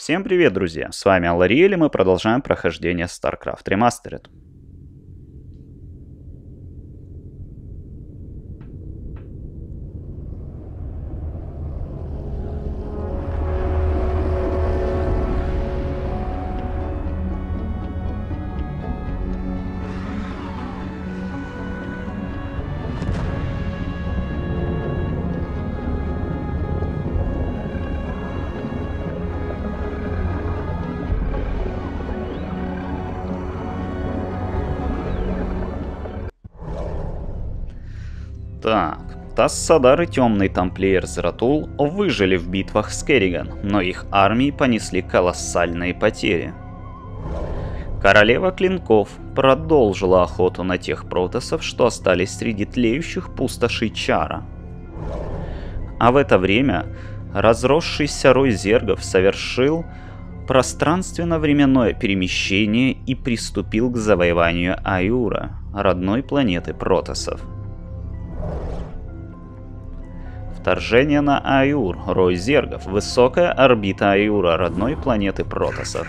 Всем привет, друзья! С вами Allariel, и мы продолжаем прохождение StarCraft Remastered. Так, Тассадары Темный Тамплиер Зератул выжили в битвах с Керриган, но их армии понесли колоссальные потери. Королева Клинков продолжила охоту на тех протоссов, что остались среди тлеющих пустошей Чара. А в это время разросшийся рой зергов совершил пространственно-временное перемещение и приступил к завоеванию Айура, родной планеты протоссов. Вторжение на Айур, рой зергов, высокая орбита Айура, родной планеты протоссов.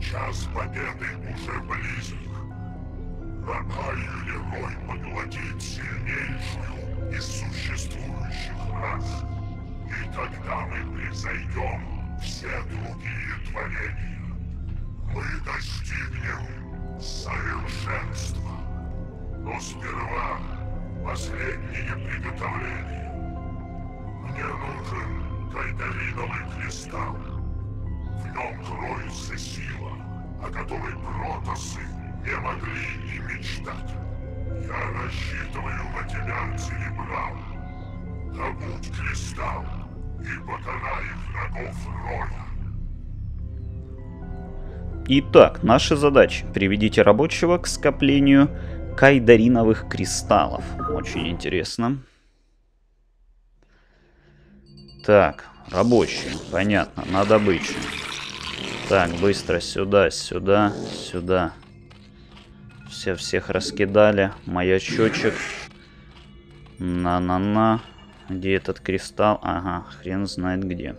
Час победы уже близок. Ракальный рой поглотит сильнейшую из существующих рас. И тогда мы превзойдем все другие творения. Мы достигнем совершенства. Но сперва последнее приготовление. Мне нужен кайдариновый кристалл. В нем кроется сила, о которой протоссы не могли и мечтать. Я рассчитываю на тебя, Церебрат. Добудь кристалл и покарай врагов роя. Итак, наши задачи. Приведите рабочего к скоплению кайдариновых кристаллов. Очень интересно. Так, рабочие, понятно, на добычу. Так, быстро сюда, сюда, сюда. Всех раскидали. Маячочек. На-на-на. Где этот кристалл? Ага, хрен знает где.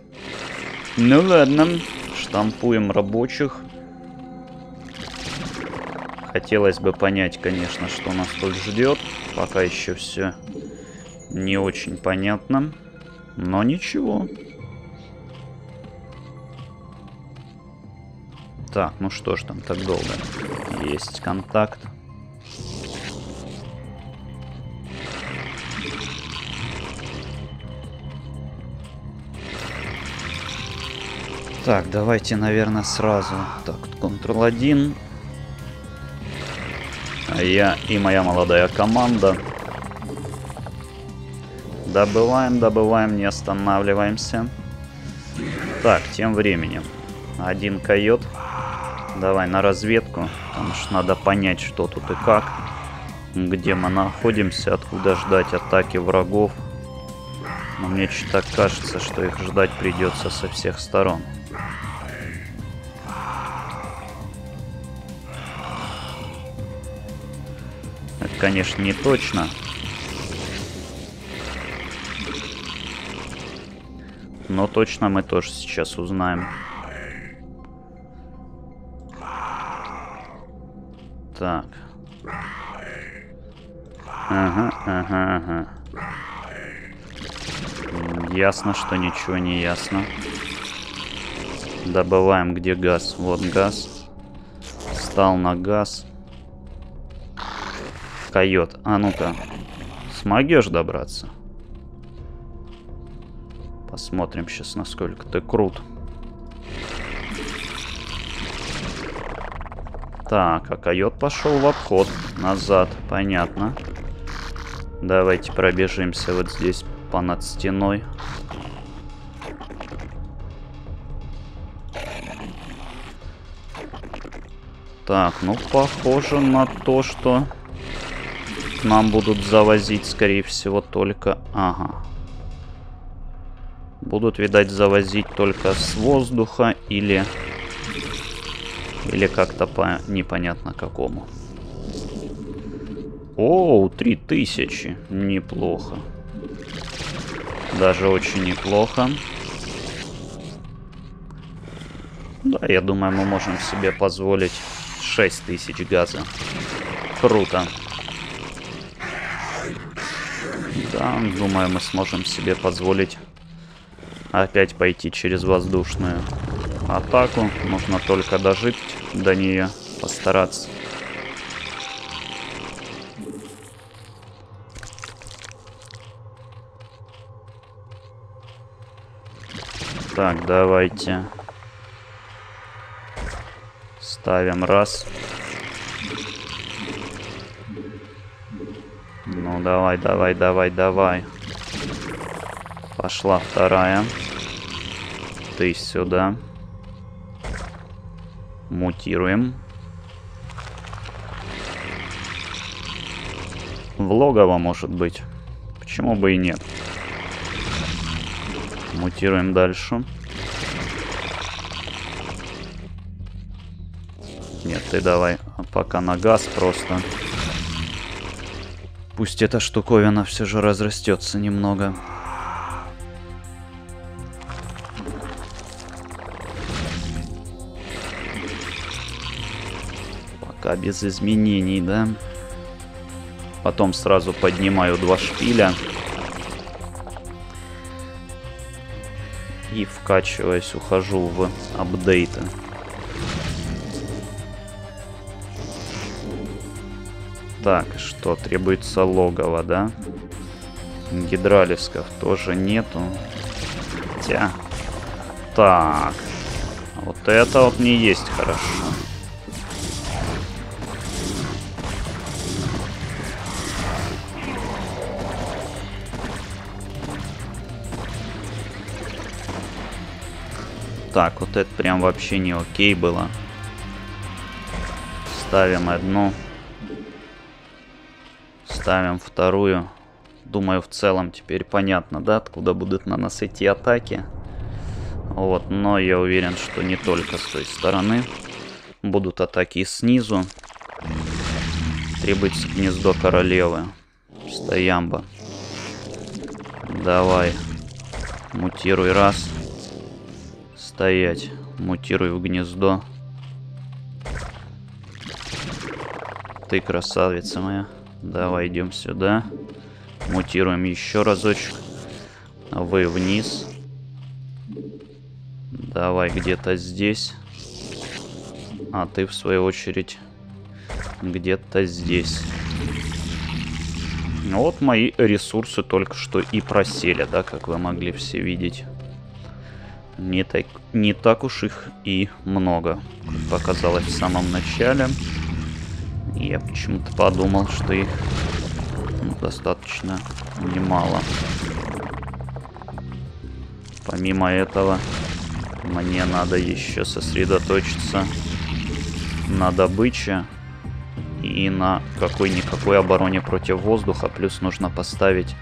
Ну ладно, штампуем рабочих. Хотелось бы понять, конечно, что нас тут ждет. Пока еще все не очень понятно. Но ничего. Так, ну что ж там так долго. Есть контакт. Так, давайте, наверное, сразу. Так, Ctrl-1. А я и моя молодая команда... Добываем, добываем, не останавливаемся. Так, тем временем. Один койот. Давай на разведку. Потому что надо понять, что тут и как. Где мы находимся, откуда ждать атаки врагов. Но мне что-то кажется, что их ждать придется со всех сторон. Это, конечно, не точно. Но точно мы тоже сейчас узнаем. Так. Ага. Ясно, что ничего не ясно. Добываем, где газ. Вот газ. Встал на газ. Койот. А ну-ка. Смогешь добраться? Посмотрим сейчас, насколько ты крут. Так, а койот пошел в обход. Назад, понятно. Давайте пробежимся вот здесь, понад стеной. Так, ну похоже на то, что к нам будут завозить, скорее всего, только... Ага. Будут, видать, завозить только с воздуха или как-то по непонятно какому. Оу, 3000. Неплохо. Даже очень неплохо. Да, я думаю, мы можем себе позволить 6000 газа. Круто. Да, думаю, мы сможем себе позволить опять пойти через воздушную атаку. Нужно только дожить до нее, постараться. Так, давайте ставим раз. Ну, давай, давай, давай, давай. Пошла вторая. Ты сюда. Мутируем. В логово, может быть. Почему бы и нет? Мутируем дальше. Нет, ты давай пока на газ просто. Пусть эта штуковина все же разрастется немного. Пока без изменений, да? Потом сразу поднимаю два шпиля. И вкачиваясь, ухожу в апдейты. Так, что требуется логово, да? Гидралисков тоже нету. Хотя... Так. Вот это вот не есть хорошо. Так, вот это прям вообще не окей было. Ставим одну. Ставим вторую. Думаю, в целом теперь понятно, да, откуда будут на нас идти атаки. Вот, но я уверен, что не только с той стороны. Будут атаки и снизу. Требуется гнездо королевы. Стоямба. Давай. Мутируй раз. Стоять. Мутируй в гнездо. Ты красавица моя. Давай, идем сюда. Мутируем еще разочек. Вы вниз. Давай где-то здесь. А ты, в свою очередь, где-то здесь. Вот мои ресурсы только что и просели, да, как вы могли все видеть. Не так уж их и много, как показалось в самом начале. Я почему-то подумал, что их достаточно немало. Помимо этого, мне надо еще сосредоточиться на добыче и на какой-никакой обороне против воздуха. Плюс нужно поставить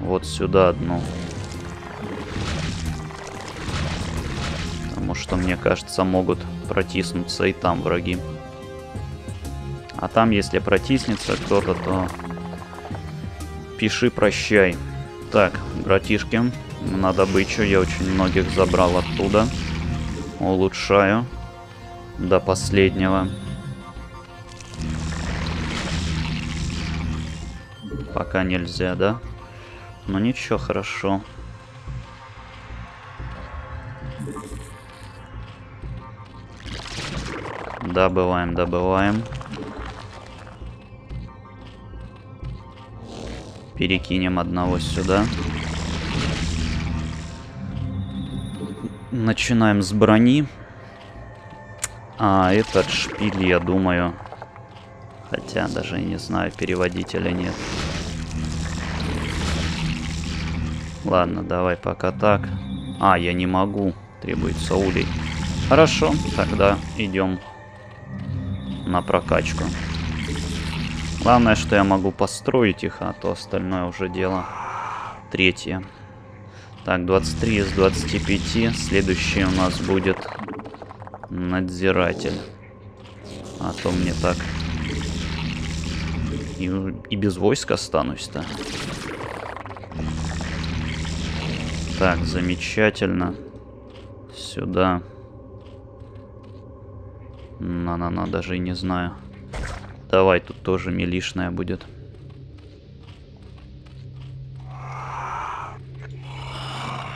вот сюда одну. Потому что, мне кажется, могут протиснуться и там враги. А там, если протиснется кто-то, то пиши прощай. Так, братишки, на добычу. Я очень многих забрал оттуда. Улучшаю. До последнего. Пока нельзя, да? Но ничего, хорошо. Добываем, добываем. Перекинем одного сюда. Начинаем с брони. А этот шпиль, я думаю... Хотя даже не знаю, переводить или нет. Ладно, давай пока так. А, я не могу. Требуется улей. Хорошо, тогда идем на прокачку. Главное, что я могу построить их, а то остальное уже дело третье. Так, 23 из 25. Следующий у нас будет надзиратель. А то мне так и без войск останусь-то. Так, замечательно. Сюда. На-на-на, даже и не знаю. Давай, тут тоже милишная будет.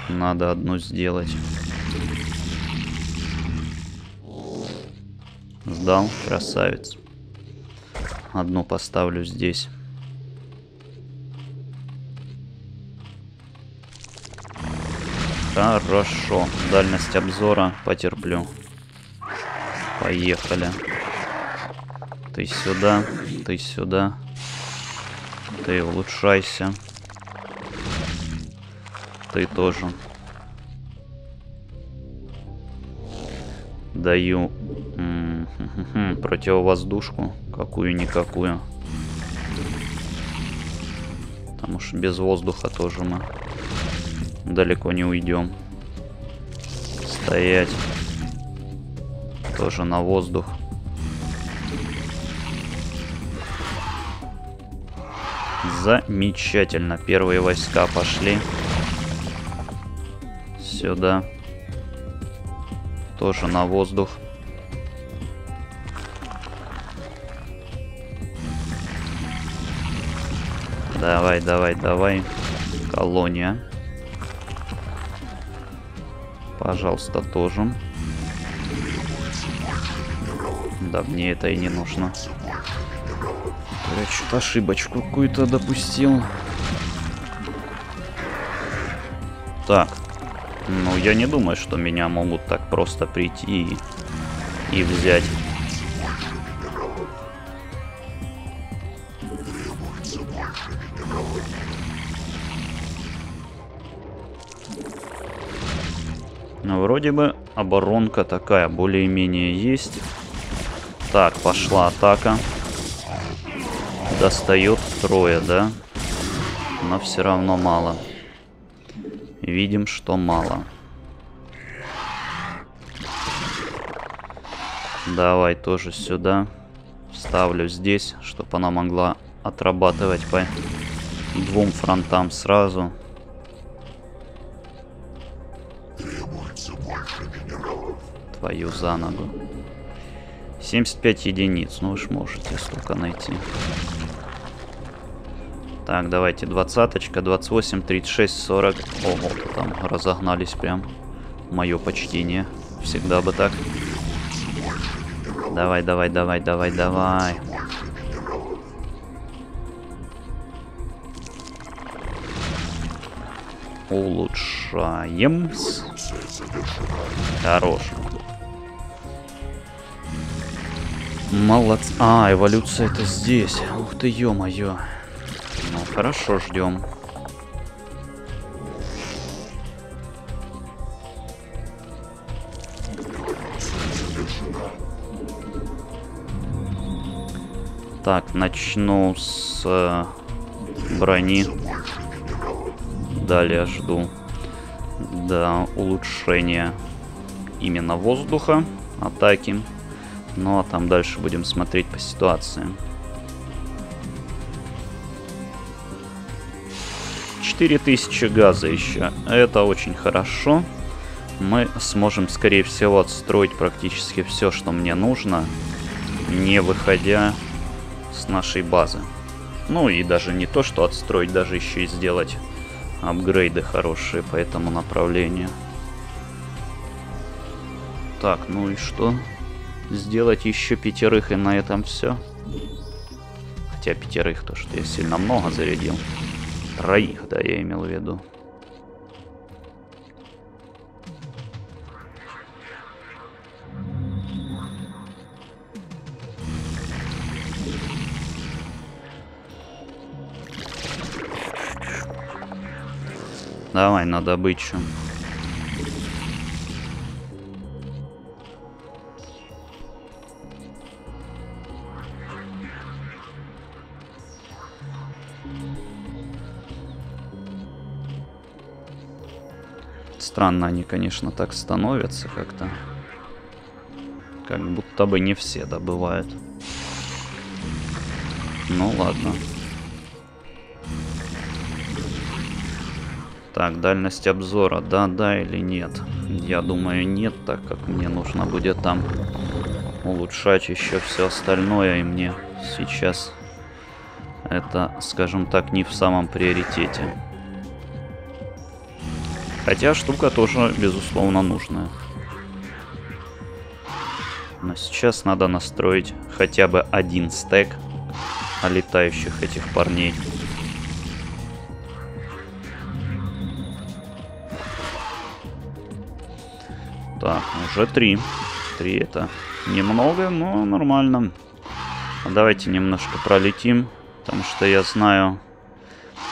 Надо одну сделать. Сдал, красавец. Одну поставлю здесь. Хорошо. Дальность обзора потерплю. Поехали. Ты сюда, ты сюда. Ты улучшайся. Ты тоже. Даю противовоздушку. Какую-никакую. Потому что без воздуха тоже мы далеко не уйдем. Стоять. Тоже на воздух. Замечательно. Первые войска пошли. Сюда. Тоже на воздух. Давай, давай, давай. Колония. Пожалуйста, тоже. Да мне это и не нужно. Я что-то ошибочку какую-то допустил. Так. Ну, я не думаю, что меня могут так просто прийти и взять. Ну, вроде бы оборонка такая более-менее есть. Так, пошла атака. Достает трое, да? Но все равно мало. Видим, что мало. Давай тоже сюда. Ставлю здесь, чтобы она могла отрабатывать по двум фронтам сразу. Твою за ногу. 75 единиц. Ну вы ж можете столько найти. Так, давайте, 20-очка, 28, 36, 40. Ого, там разогнались прям. Мое почтение. Всегда бы так. Давай, давай, давай, давай, давай. Улучшаем. Хорош. Молодцы. А, эволюция это здесь. Ух ты, ё-моё. Ну, хорошо, ждем. Так, начну с брони. Далее жду до улучшения именно воздуха, атаки. Ну, а там дальше будем смотреть по ситуации. 4000 газа еще. Это очень хорошо. Мы сможем, скорее всего, отстроить практически все, что мне нужно, не выходя с нашей базы. Ну и даже не то, что отстроить, даже еще и сделать апгрейды хорошие по этому направлению. Так, ну и что? Сделать еще 5, и на этом все. Хотя 5, то что я сильно много зарядил. 3, да, я имел в виду. Давай на добычу. Странно они, конечно, так становятся как-то. Как будто бы не все добывают. Ну ладно. Так, дальность обзора, да, да или нет? Я думаю, нет, так как мне нужно будет там улучшать еще все остальное, и мне сейчас это, скажем так, не в самом приоритете. Хотя штука тоже, безусловно, нужная. Но сейчас надо настроить хотя бы один стек летающих этих парней. Так, уже три. Три это немного, но нормально. Давайте немножко пролетим, потому что я знаю,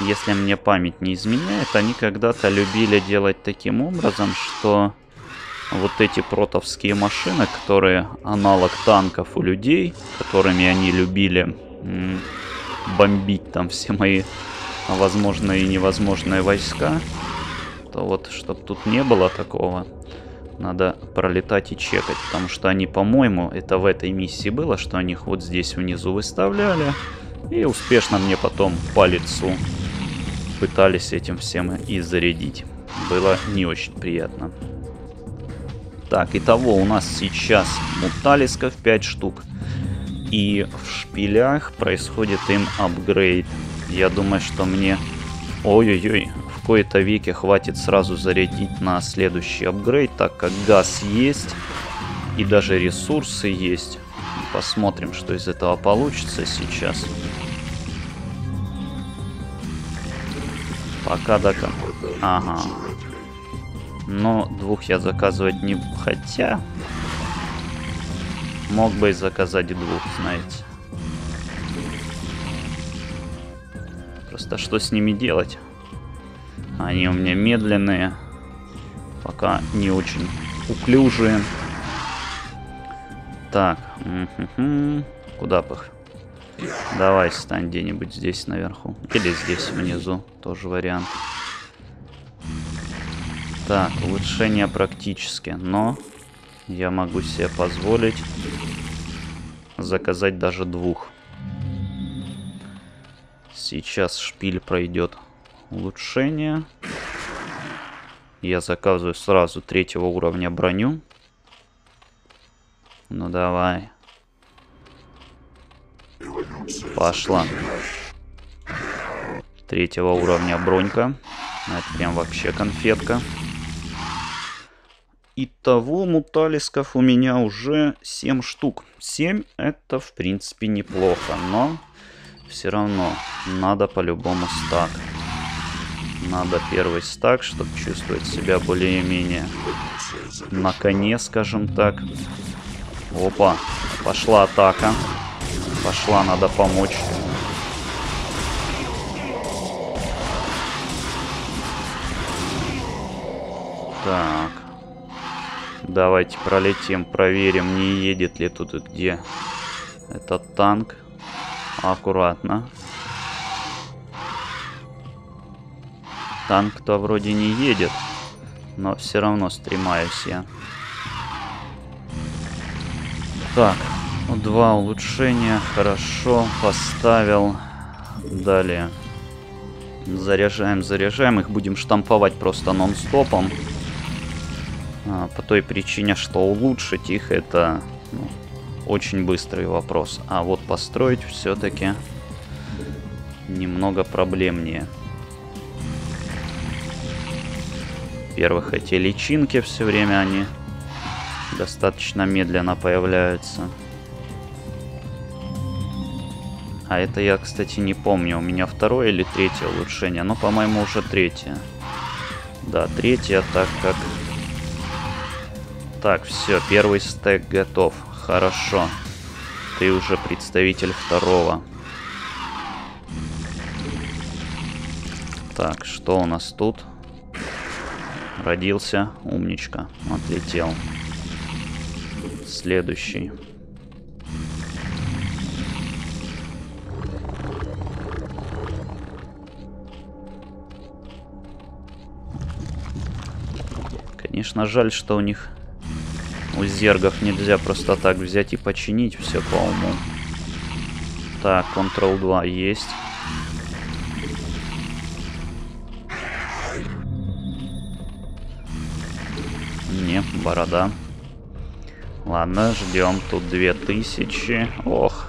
если мне память не изменяет, они когда-то любили делать таким образом, что вот эти протовские машины, которые аналог танков у людей, которыми они любили бомбить там все мои возможные и невозможные войска, то вот, чтобы тут не было такого, надо пролетать и чекать, потому что они, по-моему, это в этой миссии было, что они их вот здесь внизу выставляли и успешно мне потом по лицу пытались этим всем и зарядить. Было не очень приятно. Так, итого у нас сейчас муталисков 5 штук. И в шпилях происходит им апгрейд. Я думаю, что мне... Ой-ой-ой, в кои-то веке хватит сразу зарядить на следующий апгрейд, так как газ есть и даже ресурсы есть. Посмотрим, что из этого получится сейчас. Пока дока. Ага. Но двух я заказывать не... Хотя... Мог бы и заказать двух, знаете. Просто что с ними делать? Они у меня медленные. Пока не очень уклюжие. Так. Куда бы их? Давай стань где-нибудь здесь наверху. Или здесь внизу. Тоже вариант. Так, улучшение практически. Но... Я могу себе позволить заказать даже двух. Сейчас шпиль пройдет улучшение. Я заказываю сразу 3-го уровня броню. Ну давай. Пошла. 3-го уровня бронька. Это прям вообще конфетка. Итого муталисков у меня уже 7 штук. 7 это в принципе неплохо, но все равно надо по-любому стак. Надо первый стак, чтобы чувствовать себя более-менее на коне, скажем так. Опа, пошла атака. Пошла, надо помочь. Так. Давайте пролетим, проверим, не едет ли тут где этот танк. Аккуратно. Танк-то вроде не едет, но все равно стремаюсь я. Так, 2 улучшения. Хорошо, поставил. Далее. Заряжаем, заряжаем. Их будем штамповать просто нон-стопом. По той причине, что улучшить их это очень быстрый вопрос. А вот построить все-таки немного проблемнее. Во-первых, эти личинки все время они достаточно медленно появляются. А это я, кстати, не помню, у меня 2-е или 3-е улучшение. Но, по-моему, уже 3-е. Да, 3-е, так как... Так, все, первый стек готов. Хорошо. Ты уже представитель 2-го. Так, что у нас тут? Родился. Умничка. Отлетел. Следующий. Конечно, жаль, что у них... У зергов нельзя просто так взять и починить все по уму. Так, Ctrl 2 есть. Не, борода. Ладно, ждем. Тут 2000. Ох,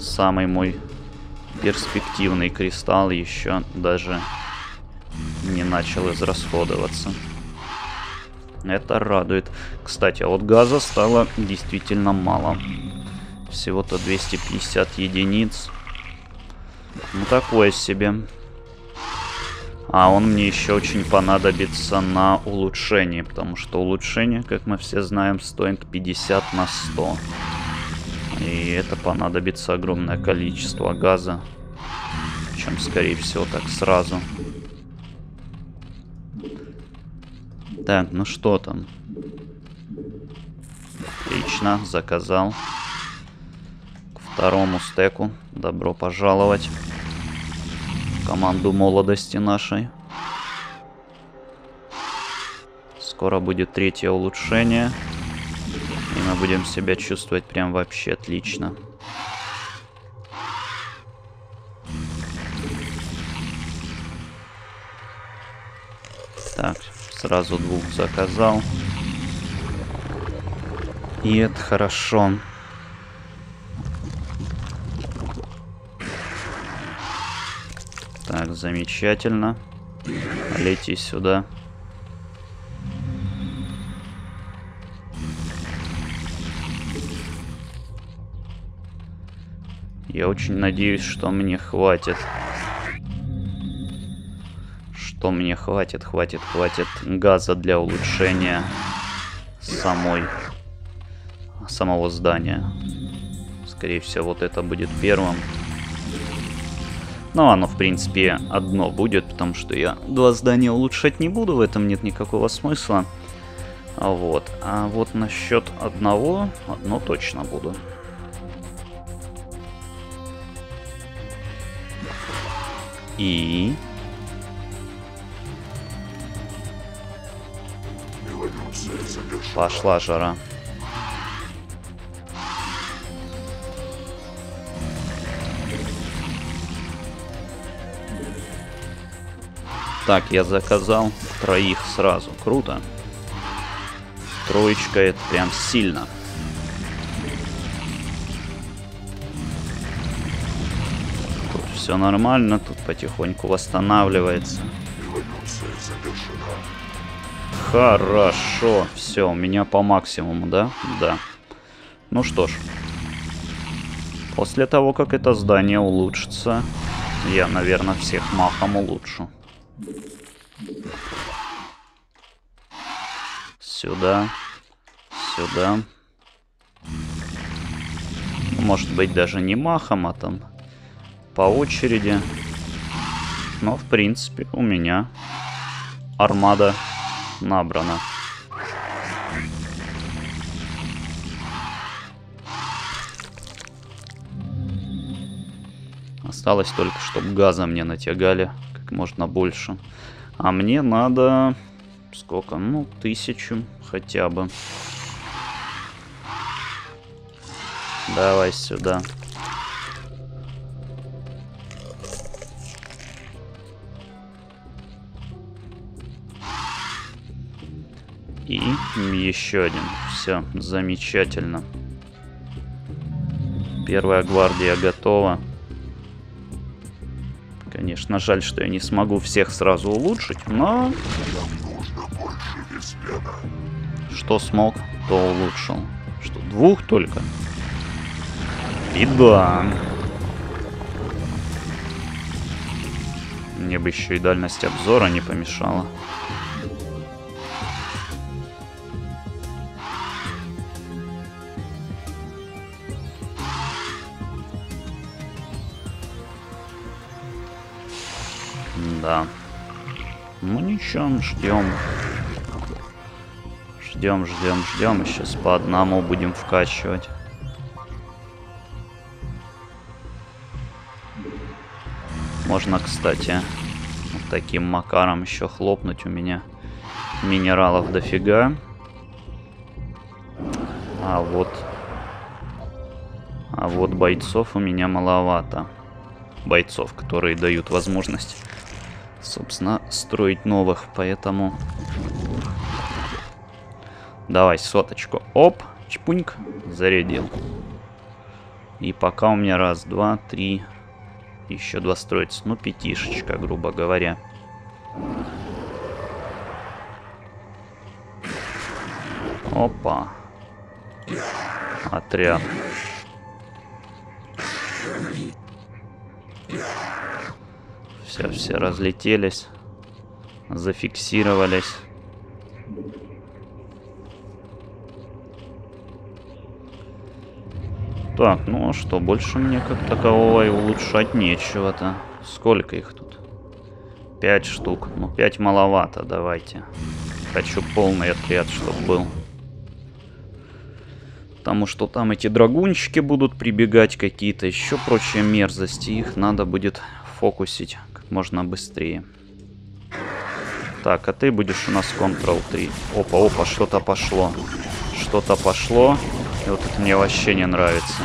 самый мой перспективный кристалл еще даже не начал израсходоваться. Это радует. Кстати, а вот газа стало действительно мало. Всего-то 250 единиц. Ну, такое себе. А он мне еще очень понадобится на улучшение. Потому что улучшение, как мы все знаем, стоит 50 на 100. И это понадобится огромное количество газа. Причем, скорее всего, так сразу. Так, ну что там? Отлично, заказал. К второму стеку. Добро пожаловать. Команду молодости нашей. Скоро будет третье улучшение. И мы будем себя чувствовать прям вообще отлично. Так, сразу двух заказал. И это хорошо. Так, замечательно. Лети сюда. Я очень надеюсь, что мне хватит. Что мне хватит газа для улучшения самого здания. Скорее всего, вот это будет первым. Но оно, в принципе, одно будет, потому что я два здания улучшать не буду, в этом нет никакого смысла. Вот. А вот насчет одного, одно точно буду. И... Пошла жара. Так, я заказал троих сразу. Круто. Троечка, это прям сильно. Тут все нормально, тут потихоньку восстанавливается. Хорошо, все, у меня по максимуму, да? Да. Ну что ж, после того, как это здание улучшится, я, наверное, всех махом улучшу. Сюда, сюда. Может быть, даже не махом, а там по очереди. Но, в принципе, у меня армада набрано. Осталось только, чтобы газа мне натягали как можно больше. А мне надо... Сколько? Ну, 1000 хотя бы. Давай сюда. И еще один. Все, замечательно. Первая гвардия готова. Конечно, жаль, что я не смогу всех сразу улучшить, но... Что смог, то улучшил. Что, двух только? И да. Мне бы еще и дальность обзора не помешала. Да. Ну ничего, ждем. Ждем. Сейчас по одному будем вкачивать. Можно, кстати, вот таким макаром еще хлопнуть. У меня минералов дофига. А вот бойцов у меня маловато. Бойцов, которые дают возможность, собственно, строить новых, поэтому... Давай соточку. Оп, Чпуньк. Зарядил. И пока у меня раз, два, три... Еще два строится. Ну, пятишечка, грубо говоря. Опа. Отряд. Все разлетелись. Зафиксировались. Так, ну а что, больше мне как такового и улучшать нечего-то. Сколько их тут? 5 штук. Ну, 5 маловато, давайте. Хочу полный отряд, чтоб был. Потому что там эти драгунчики будут прибегать какие-то, еще прочие мерзости. Их надо будет фокусить как можно быстрее. Так, а ты будешь у нас Ctrl-3. Опа, что-то пошло. Что-то пошло. И вот это мне вообще не нравится.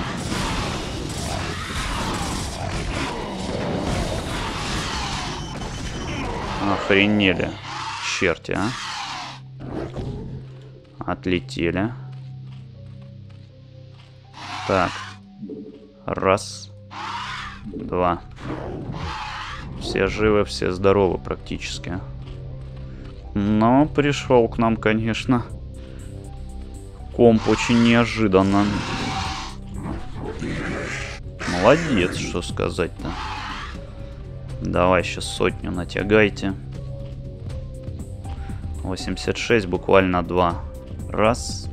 Охренели. Черти, а. Отлетели. Так. Раз. Два. Все живы, все здоровы практически. Но пришел к нам, конечно... Комп очень неожиданно. Молодец, что сказать-то. Давай сейчас сотню натягайте. 86, буквально 2. Раз.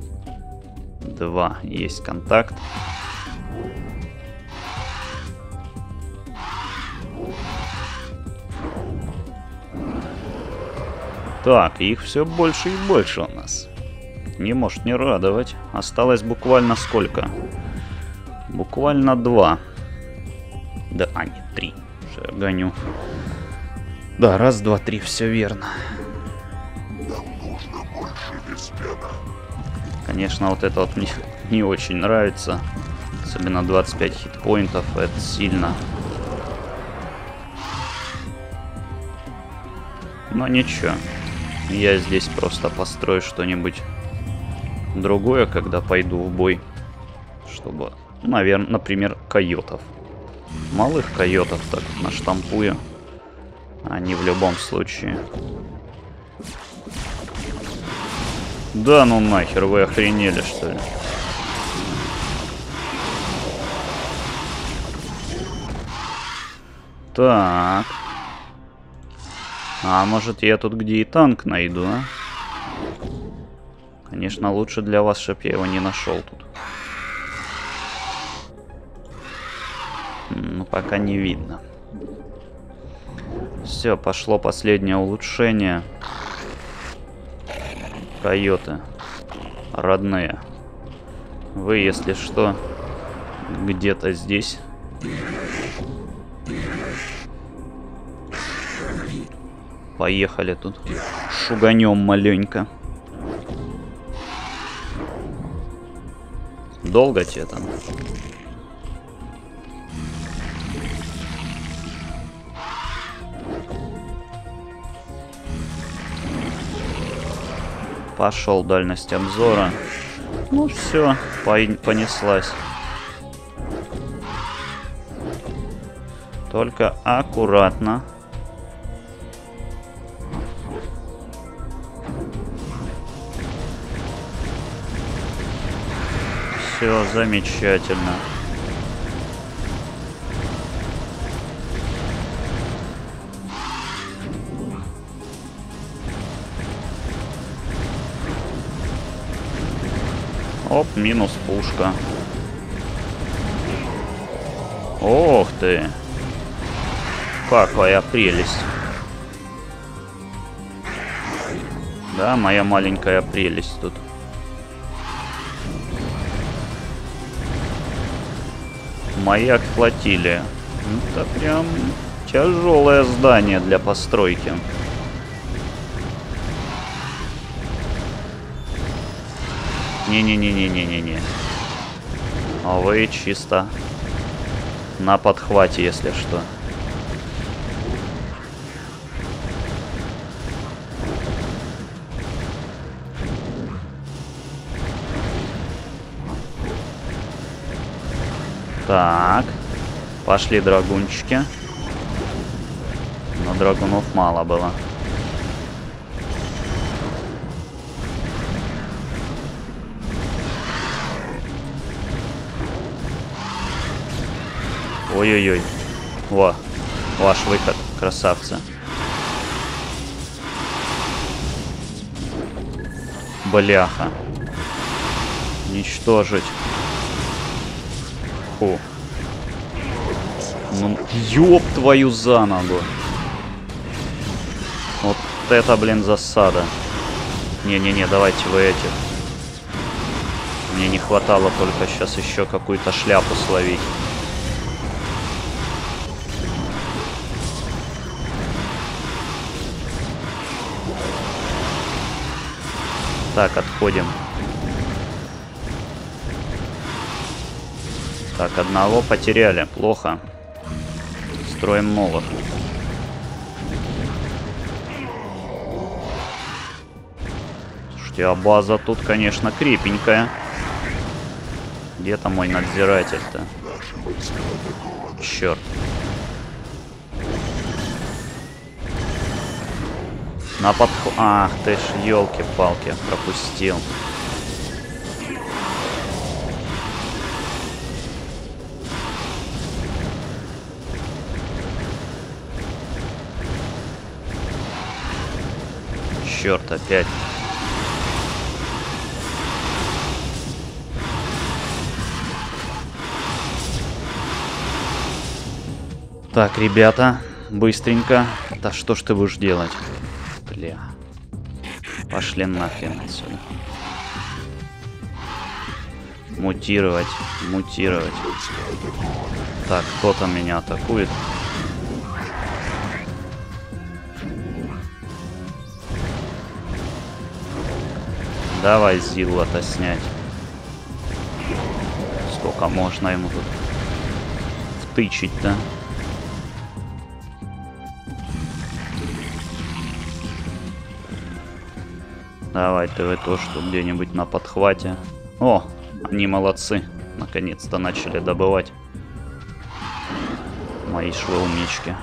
Два. Есть контакт. Так, их все больше и больше у нас. Не может не радовать. Осталось буквально сколько? Буквально 2. Да, а не 3. Уже гоню. Да, раз, два, три, все верно. Нам нужно больше веспена. Конечно, вот это вот мне не очень нравится. Особенно 25 хитпоинтов. Это сильно. Но ничего. Я здесь просто построю что-нибудь... Другое, когда пойду в бой, чтобы, наверное, например, койотов. Малых койотов так наштампую. Они в любом случае. Да ну нахер, вы охренели, что ли? Так. А может я тут где и танк найду, а? Конечно, лучше для вас, чтоб я его не нашел тут. Ну, пока не видно. Все, пошло последнее улучшение. Койоты. Родные. Вы, если что, где-то здесь. Поехали тут. Шуганем маленько. Долго тебе там? Пошел дальность обзора. Ну все, понеслась. Только аккуратно. Все замечательно. Оп, минус пушка. Ох ты! Какая прелесть. Да, моя маленькая прелесть тут. Маяк флотилия. Это прям тяжелое здание для постройки. Не-не-не-не-не-не-не. А вы чисто на подхвате, если что. Так. Пошли драгунчики. Но драгунов мало было. Ой-ой-ой. Во. Ваш выход, красавцы. Бляха. Уничтожить. Фу. Ну, ёб твою за ногу. Вот это, блин, засада. Не-не-не, давайте вы этих. Мне не хватало только сейчас еще какую-то шляпу словить. Так, отходим. Так, одного потеряли. Плохо. Строим новых. Слушайте, а база тут, конечно, крепенькая. Где-то мой надзиратель-то? Черт. На подход... Ах ты ж, елки-палки, пропустил. Черт, опять. Так, ребята, быстренько. Да что ж ты будешь делать? Бля. Пошли нахрен отсюда. Мутировать, мутировать. Так, кто-то меня атакует. Давай Зилла-то снять. Сколько можно ему тут втычить-то? Давай, ТВ тоже тут где-нибудь на подхвате. О, они молодцы. Наконец-то начали добывать. Мои швы-умнички.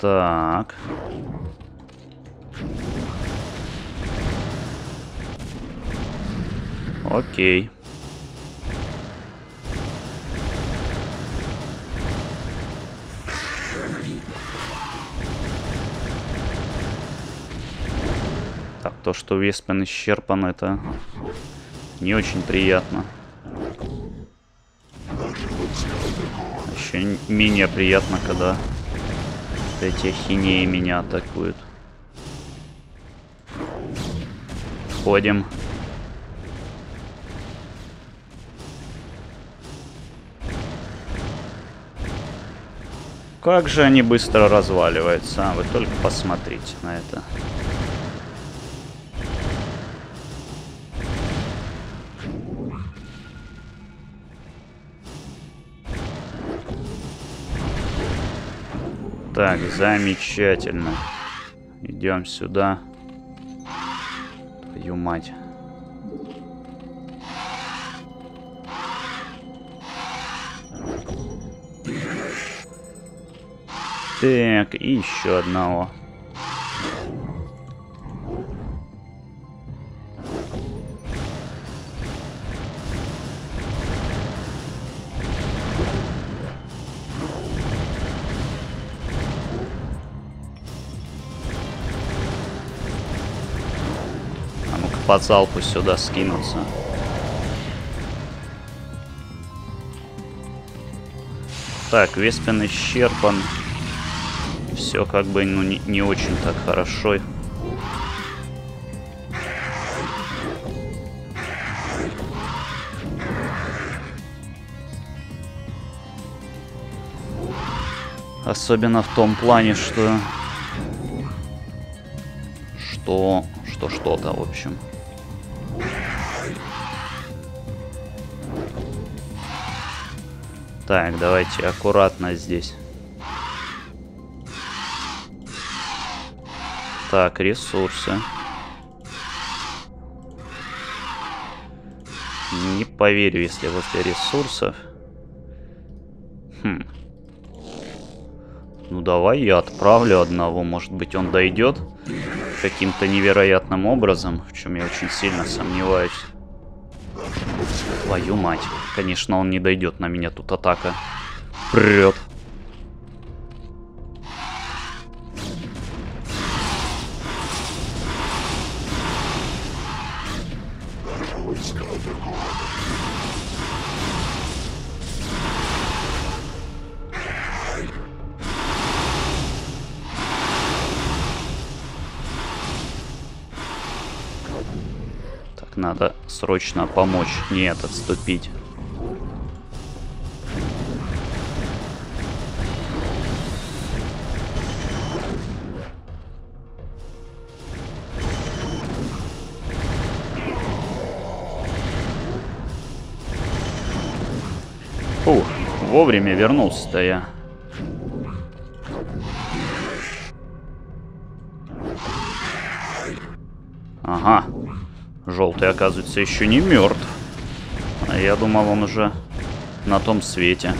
Так. Окей. То, что Веспен исчерпан, это не очень приятно. Еще менее приятно, когда эти ахинеи меня атакуют. Ходим. Как же они быстро разваливаются, а? Вы только посмотрите на это. Так, замечательно. Идем сюда. Твою мать. Так, и еще одного. Под залпу сюда скинуться. Так, Веспен исчерпан. Все как бы, ну, не очень так хорошо. Особенно в том плане, что... что-то, в общем... Так, давайте аккуратно здесь. Так, ресурсы. Не поверю, если возле ресурсов... Хм. Ну давай я отправлю одного, может быть он дойдет каким-то невероятным образом, в чем я очень сильно сомневаюсь. Твою мать, конечно он не дойдет, на меня тут атака прет. Надо срочно помочь. Нет, отступить. Ух, вовремя вернулся-то я. Ага. Желтый, оказывается, еще не мертв. А я думал, он уже на том свете.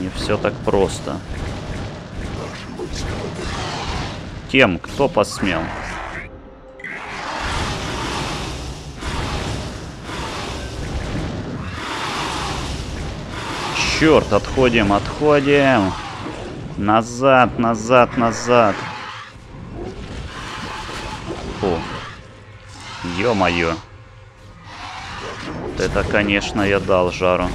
Не все так просто. Тем, кто посмел. Черт, отходим, отходим. Назад, назад, назад. Ё-моё. Вот это, конечно, я дал жару.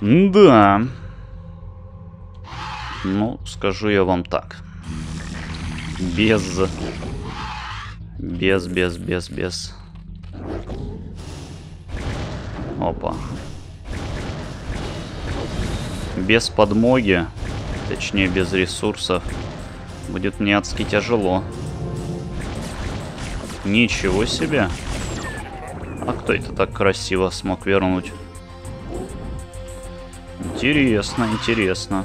Да. Ну, скажу я вам так. Без. Опа. Без подмоги, точнее без ресурсов, будет мне адски тяжело. Ничего себе! А кто это так красиво смог вернуть? Интересно, интересно.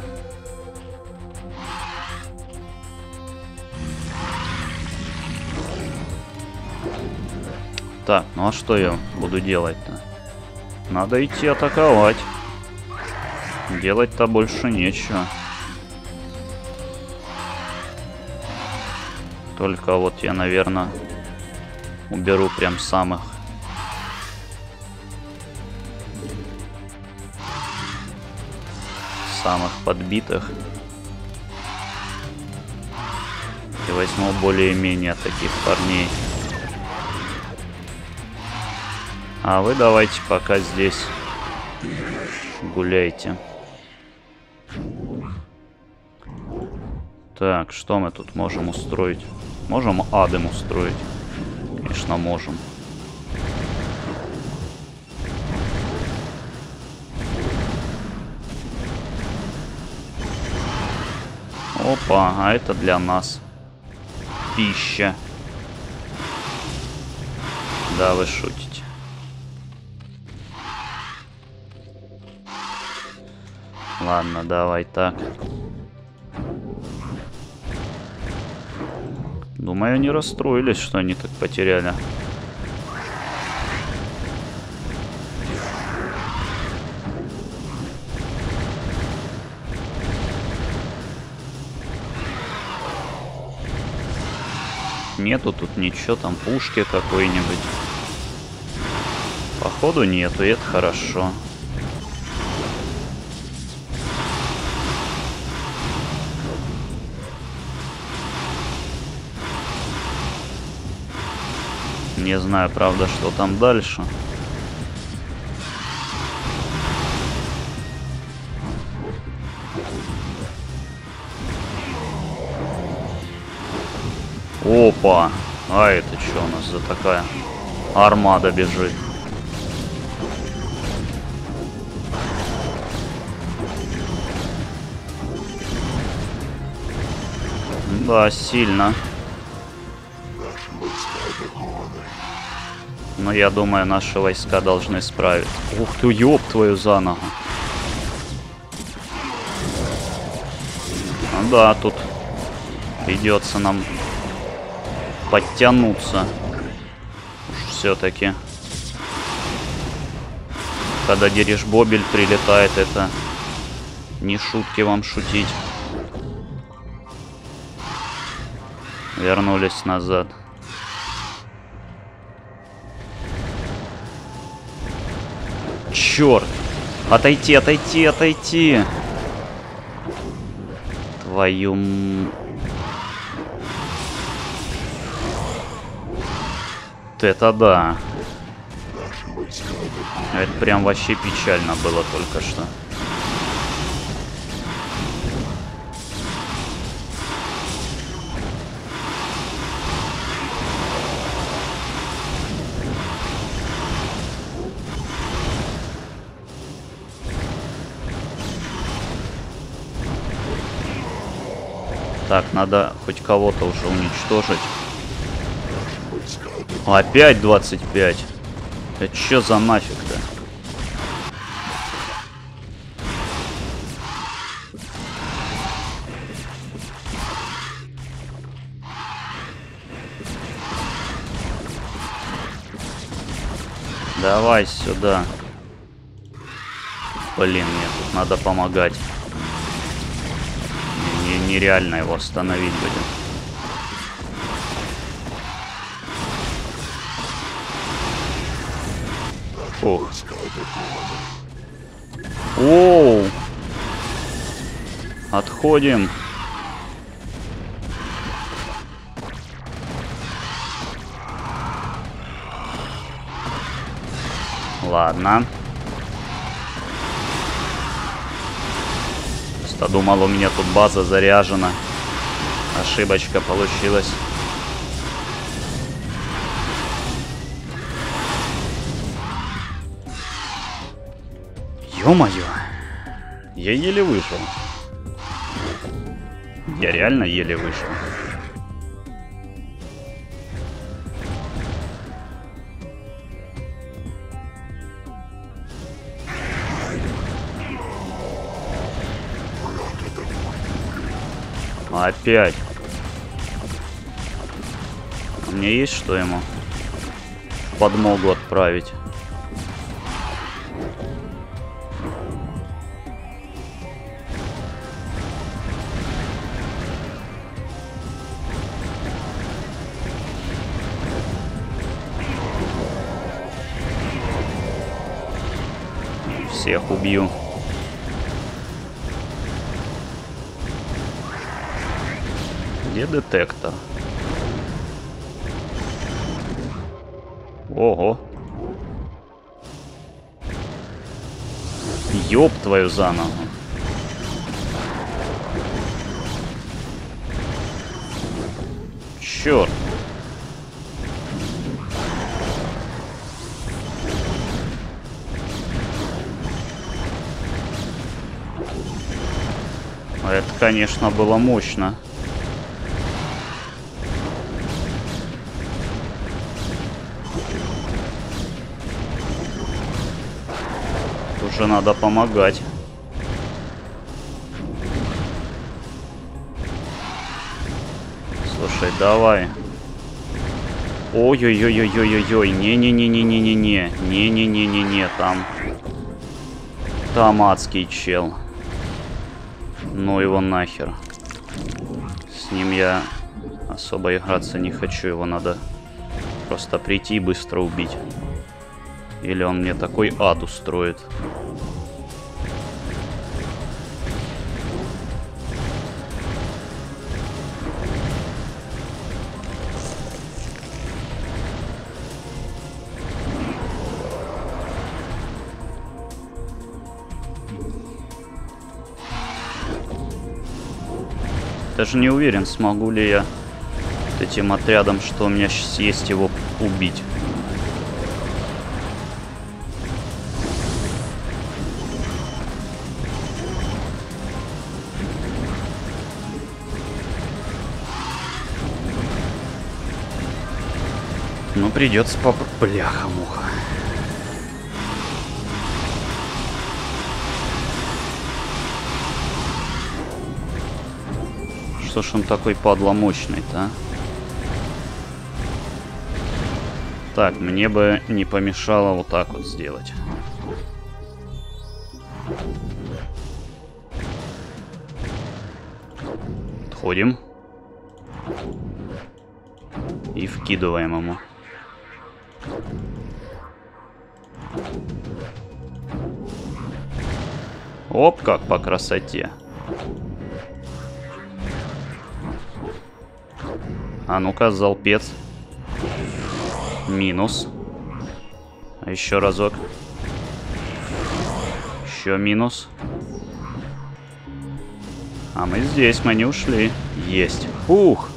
Так, ну а что я буду делать-то? Надо идти атаковать. Делать-то больше нечего. Только вот я, наверное, уберу прям самых. Самых подбитых. И возьму более-менее таких парней. А вы давайте пока здесь гуляйте. Так, что мы тут можем устроить? Можем адом устроить? Конечно, можем. Опа, а это для нас пища. Да, вы шутите. Ладно, давай так. Думаю, они расстроились, что они так потеряли. Нету тут ничего, там пушки какой-нибудь. Походу нету, и это хорошо. Не знаю, правда, что там дальше. Опа! А это что у нас за такая армада бежит? Да, сильно. Но я думаю, наши войска должны справиться. Ух ты, ёб твою за ногу. Да, тут придется нам подтянуться. Уж все-таки. Когда дирижбобель прилетает, это не шутки вам шутить. Вернулись назад. Черт! Отойти, отойти, отойти! Твою... Это да. Это прям вообще печально было только что. Так, надо хоть кого-то уже уничтожить. Опять 25. Это чё за нафиг-то? Давай сюда. Блин, мне тут надо помогать. Нереально его остановить будет. Фух. Оу. Отходим. Ладно. Думал, у меня тут база заряжена. Ошибочка получилась. Ё-моё. Я еле вышел. Я реально еле вышел. Опять. У меня есть что ему подмогу отправить? Всех убью. Детектор. Ого. Ёб твою за ногу. Чёрт. Это, конечно, было мощно. Надо помогать. Слушай, давай. Ой-ой-ой-ой-ой-ой-ой. Не-не-не-не-не-не. Не-не-не-не-не. Там. Там адский чел. Ну его нахер. С ним я особо играться не хочу. Его надо просто прийти и быстро убить. Или он мне такой ад устроит. Даже не уверен, смогу ли я этим отрядом, что у меня сейчас есть, его убить. Ну, придется поп... Бляха-муха. Что ж он такой падла мощный-то? Так, мне бы не помешало вот так вот сделать. Отходим. И вкидываем ему. Оп, как по красоте. А ну-ка, залпец. Минус. Еще разок. Еще минус. А мы здесь, мы не ушли. Есть. Фух.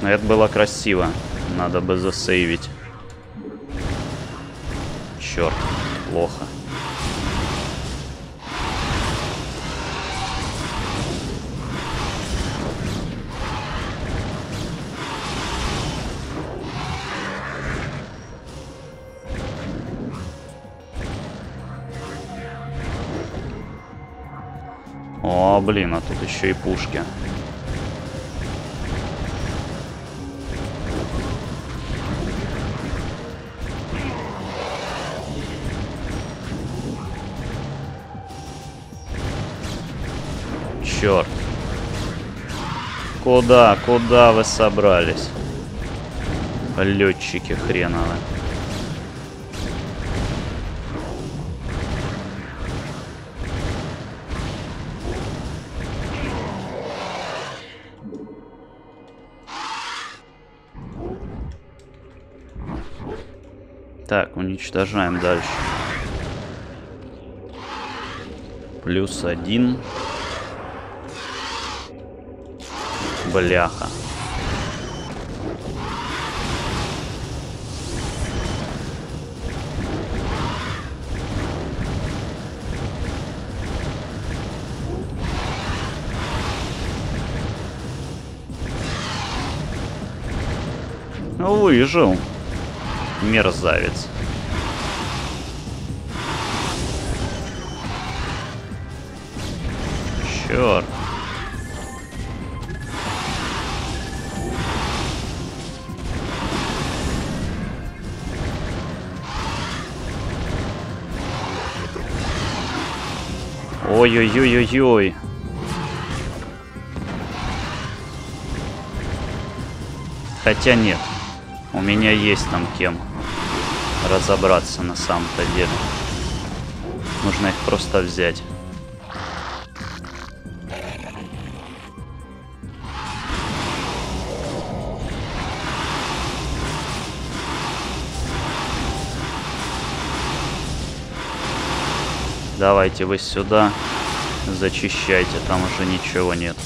Но это было красиво. Надо бы засейвить. Черт, плохо. О, блин, а тут еще и пушки. Черт. Куда, куда вы собрались? Летчики хреновы. Так, уничтожаем дальше. +1. Бляха. Выжил. Мерзавец. Черт. Ой-ой-ой-ой-ой. Хотя нет. У меня есть там кем разобраться на самом-то деле. Нужно их просто взять. Давайте вы сюда зачищайте, там уже ничего нет.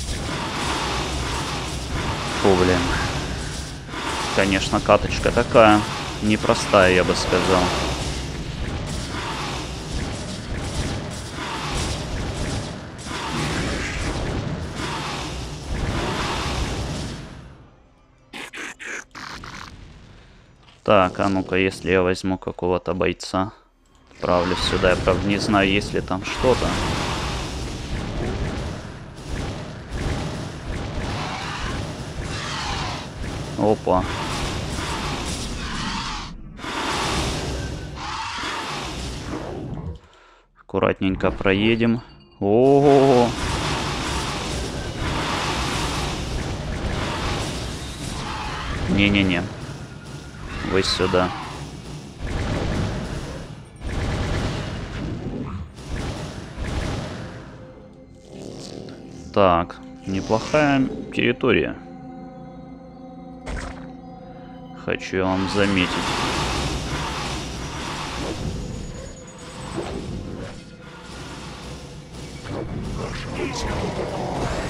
Фу, блин. Конечно, каточка такая. Непростая, я бы сказал. Так, а ну-ка, если я возьму какого-то бойца, отправлю сюда. Я, правда, не знаю, есть ли там что-то. Опа. Аккуратненько проедем. О-о-о-о. Не-не-не. Вы сюда. Так, неплохая территория. Хочу вам заметить.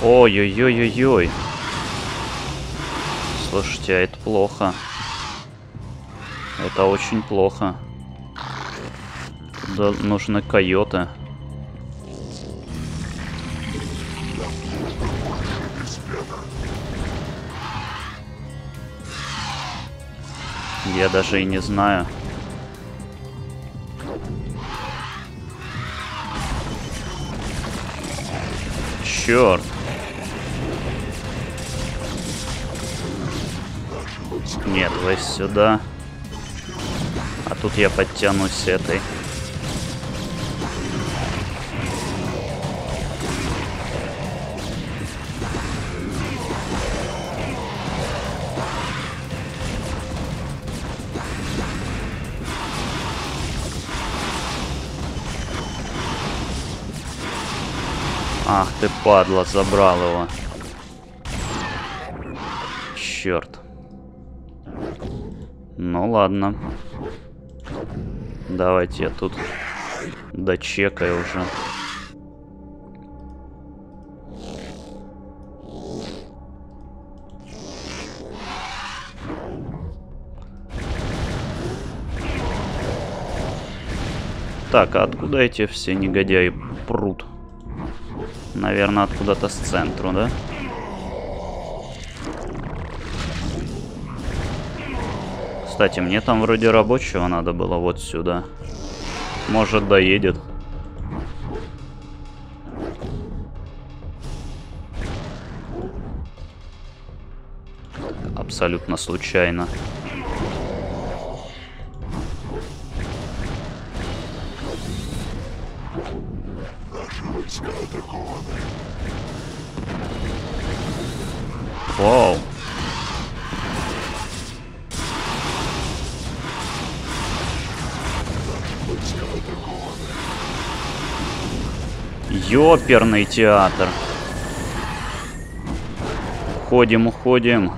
Ой-ой-ой-ой-ой. Слушайте, а это плохо. Это очень плохо. Туда нужны койоты. Я даже и не знаю. Черт. Нет, лезь сюда. А тут я подтянусь этой. Ах ты, падла, забрал его. Черт. Ну ладно. Давайте я тут дочекаю уже. Так, а откуда эти все негодяи прут? Наверное, откуда-то с центру, да? Кстати, мне там вроде рабочего надо было вот сюда. Может, доедет. Абсолютно случайно. Вау. Ёперный театр. Уходим, уходим.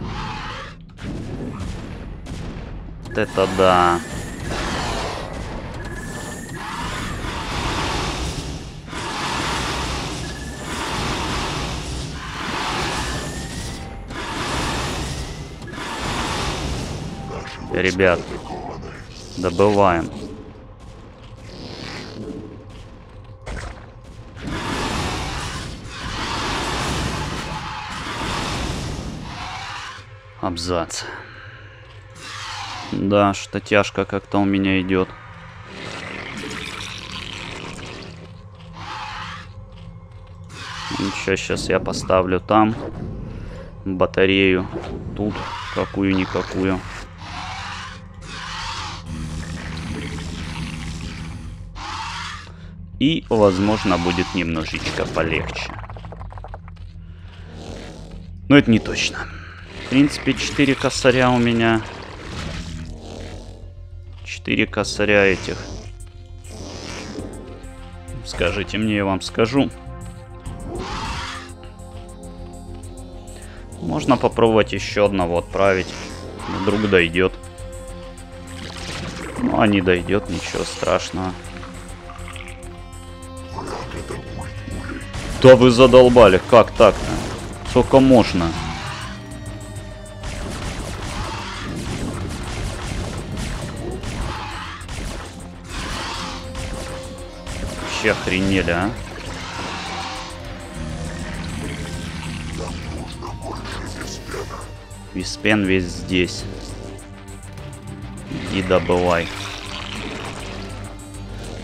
Вот это да. Ребят, добываем. Абзац. Да, что тяжко как-то у меня идет. Ничего, сейчас я поставлю там батарею. Тут какую-никакую. И, возможно, будет немножечко полегче. Но это не точно. В принципе, 4 косаря у меня. 4 косаря этих. Скажите мне, я вам скажу. Можно попробовать еще одного отправить. Вдруг дойдет. Ну, а не дойдет, ничего страшного. Да вы задолбали, как так-то? Сколько можно? Вообще охренели, а? Виспен весь здесь. Иди добывай.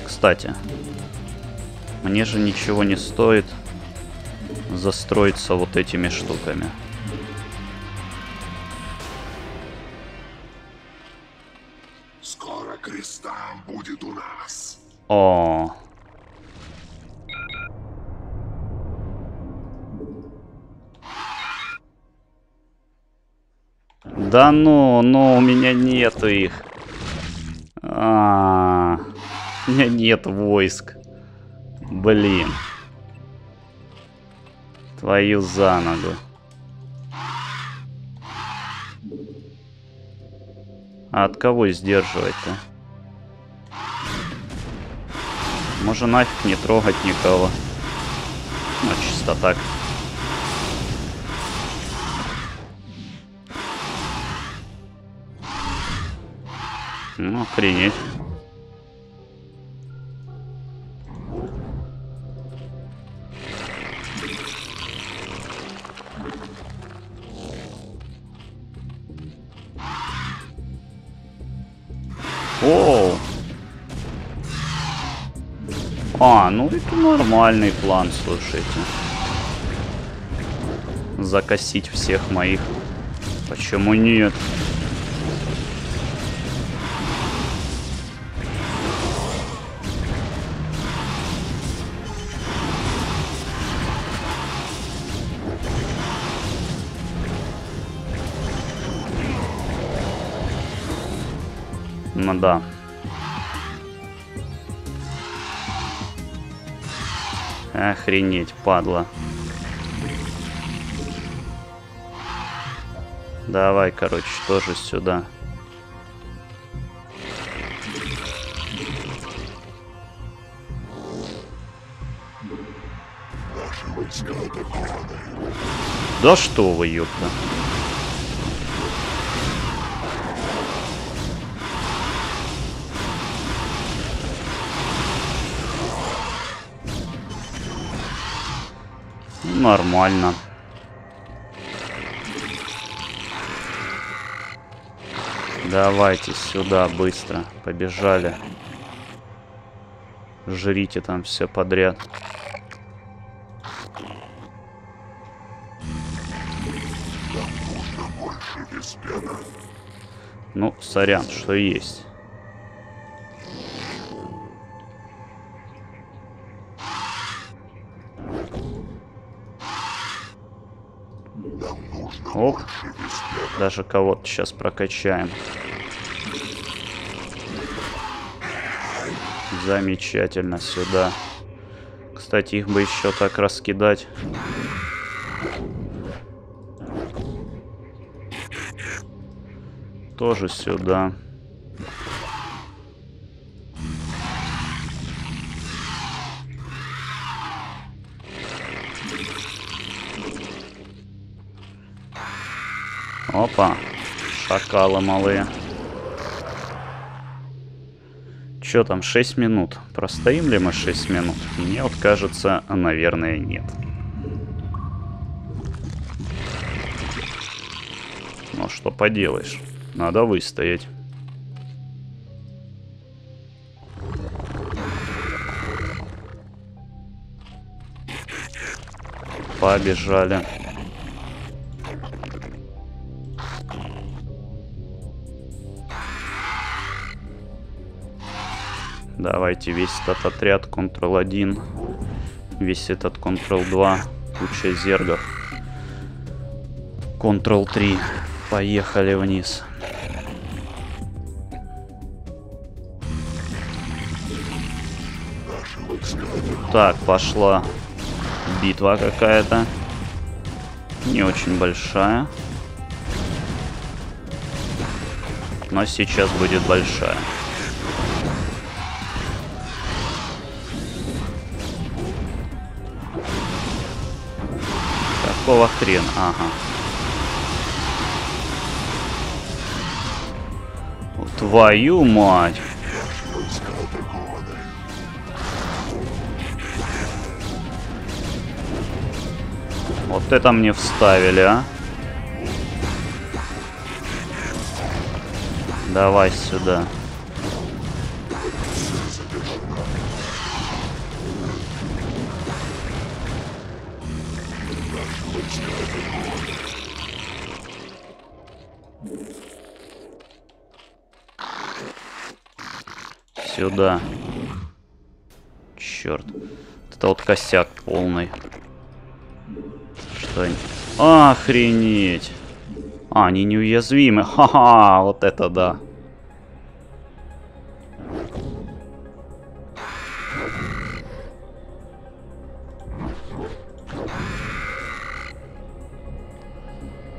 Кстати, мне же ничего не стоит застроиться вот этими штуками. Скоро кристалл будет у нас. О. Да ну, но у меня нету их. У меня нет войск. Блин. Твою за ногу. А от кого сдерживать-то? Можно нафиг не трогать никого. Ну, чисто так. Ну, охренеть. Оу. А, ну это нормальный план, слушайте. Закосить всех моих. Почему нет? Ну да. Охренеть, падла. Давай, короче, тоже сюда. Да что вы, ёпта. Нормально. Давайте сюда быстро. Побежали. Жрите там все подряд. Ну, сорян, что есть. Оп, даже кого-то сейчас прокачаем. Замечательно, сюда. Кстати, их бы еще так раскидать. Тоже сюда. Опа, шакалы малые. Чё там, 6 минут? Простоим ли мы 6 минут? Мне вот кажется, наверное, нет. Ну что поделаешь, надо выстоять. Побежали. Давайте весь этот отряд, Ctrl-1, весь этот Ctrl-2, куча зергов, Ctrl-3, поехали вниз. Так, пошла битва какая-то, не очень большая, но сейчас будет большая. Хрен, ага. Твою мать. Вот это мне вставили, а. Давай сюда. Сюда. Черт. Это вот косяк полный. Что-нибудь. Охренеть. А, они неуязвимы. Ха-ха, вот это да.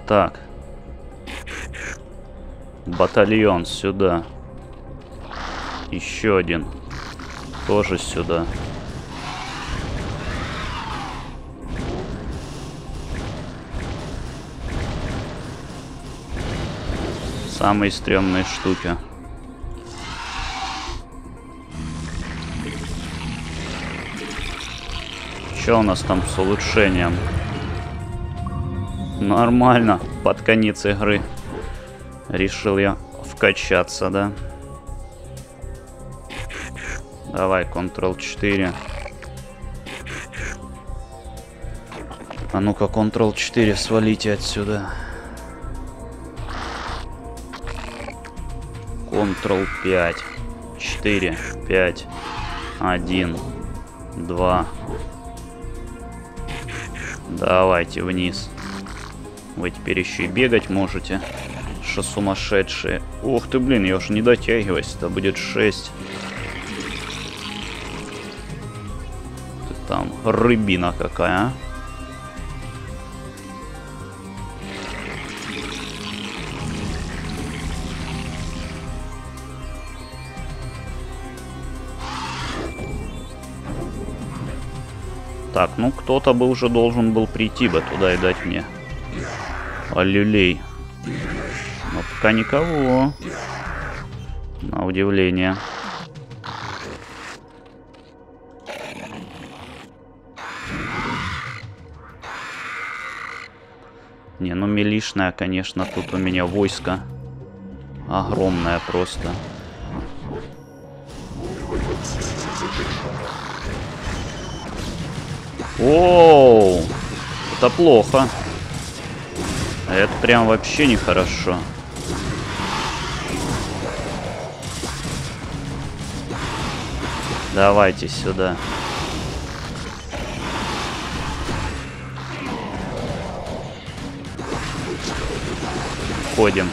Так. Батальон сюда. Еще один. Тоже сюда. Самые стрёмные штуки. Чё у нас там с улучшением? Нормально. Под конец игры решил я вкачаться, да? Давай, Ctrl-4. А ну-ка, Ctrl-4, свалите отсюда. Ctrl-5. 4, 5, 1, 2. Давайте вниз. Вы теперь еще и бегать можете. Шо сумасшедшие. Ух ты, блин, я уже не дотягиваюсь. Это будет 6. Ты там рыбина какая, а? Так, ну кто-то бы уже должен был прийти бы туда и дать мне люлей. Но пока никого. На удивление. Не, ну милишная, конечно, тут у меня войско. Огромное просто. Оу, это плохо. Это прям вообще нехорошо. Давайте сюда. Ходим.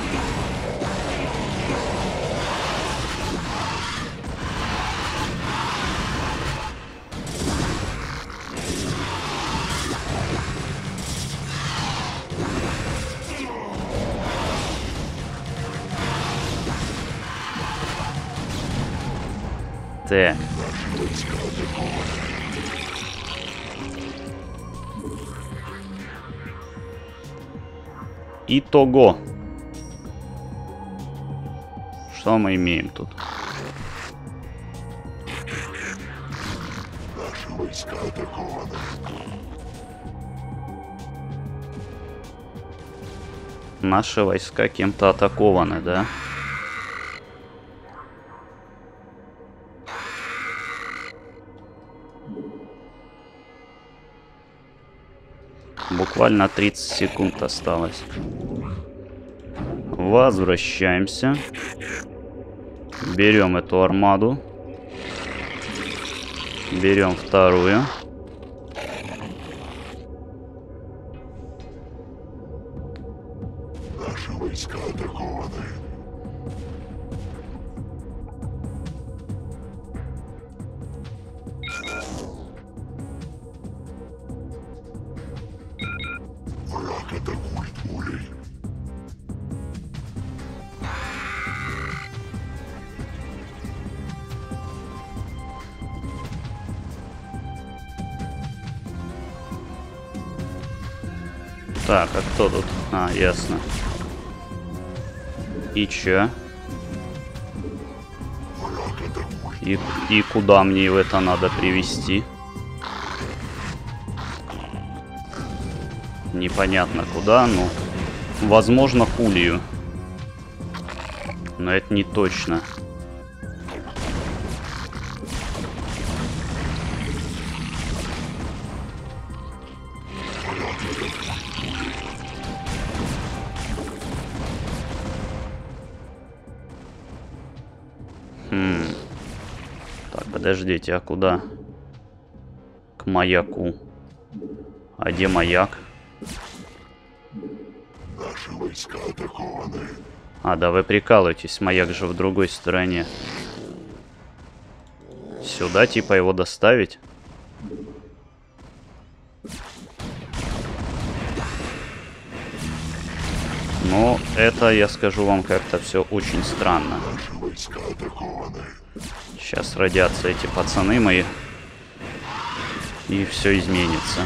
Так. Итого. Что мы имеем тут? Наши войска атакованы. Наши войска кем-то атакованы, да? Буквально 30 секунд осталось. Возвращаемся. Берем эту армаду. Берем вторую. Наши войска атакованы. Так, а кто тут? А, ясно. И чё? И куда мне его это надо привести? Непонятно куда, но... Возможно, Хулию. Но это не точно. Подождите, а куда? К маяку. А где маяк? Наши войска атакованы. А, да вы прикалываетесь, маяк же в другой стороне. Сюда типа его доставить? Но это, я скажу вам, как-то все очень странно. Наши войска атакованы. Сейчас родятся эти пацаны мои. И все изменится.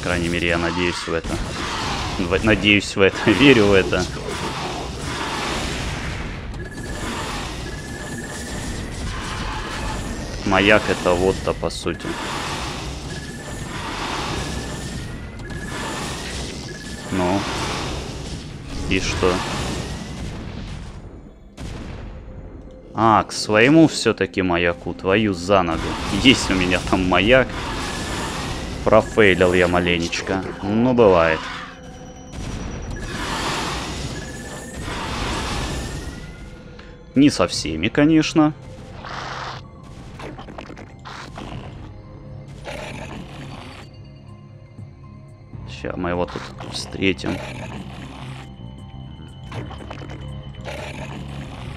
По крайней мере, я надеюсь в это. Надеюсь в это. Верю в это. Маяк это вот-то по сути. Ну. И что? А, к своему все-таки маяку, твою за ногу. Есть у меня там маяк. Профейлил я маленечко. Ну, бывает. Не со всеми, конечно. Сейчас мы его тут встретим.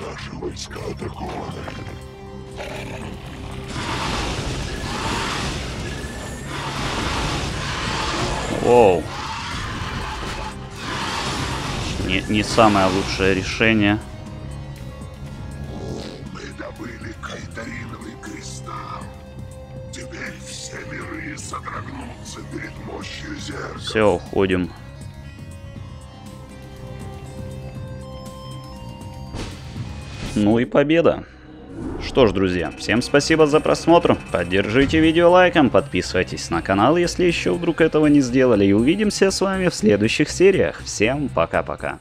Наши войска атакованы. Воу. Не самое лучшее решение. Мы добыли кайдариновый кристалл. Теперь все миры содрогнутся перед мощью зеркала. Все, уходим. Ну и победа. Что ж, друзья, всем спасибо за просмотр. Поддержите видео лайком, подписывайтесь на канал, если еще вдруг этого не сделали. И увидимся с вами в следующих сериях. Всем пока-пока.